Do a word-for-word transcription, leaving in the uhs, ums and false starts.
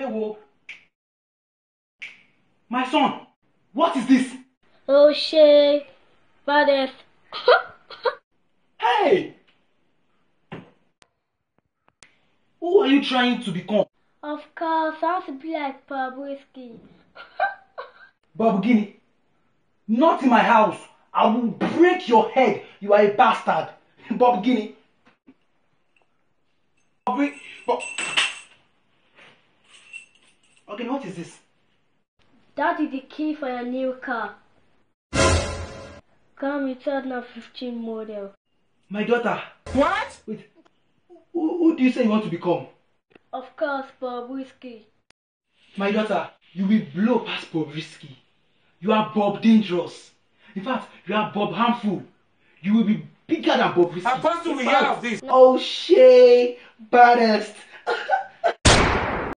Hey, Wolf. My son, what is this? Oh, shit. Father. Hey! Who are you trying to become? Of course, I want to be like Bobrisky. Babugini, not in my house. I will break your head. You are a bastard. Babugini. Bob. Okay, what is this? That is the key for your new car. Come, it's not fifteen model. My daughter. What? Wait. Who, who do you say you want to become? Of course, Bobrisky. My daughter, you will blow past Bobrisky. You are Bob dangerous. In fact, you are Bob harmful. You will be bigger than Bobrisky. I'm supposed to be out of this. Oh, shit, baddest.